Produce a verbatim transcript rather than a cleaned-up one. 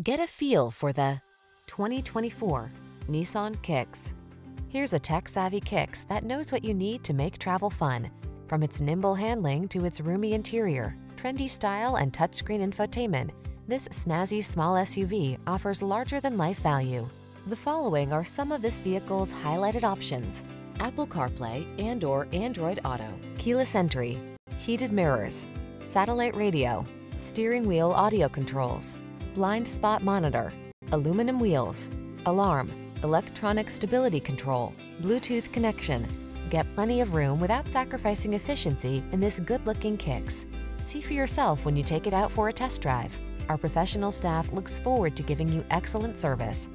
Get a feel for the twenty twenty-four Nissan Kicks. Here's a tech-savvy Kicks that knows what you need to make travel fun. From its nimble handling to its roomy interior, trendy style, and touchscreen infotainment, this snazzy small S U V offers larger-than-life value. The following are some of this vehicle's highlighted options: Apple CarPlay and or Android Auto, keyless entry, heated mirrors, satellite radio, steering wheel audio controls, blind spot monitor, aluminum wheels, alarm, electronic stability control, Bluetooth connection. Get plenty of room without sacrificing efficiency in this good-looking Kicks. See for yourself when you take it out for a test drive. Our professional staff looks forward to giving you excellent service.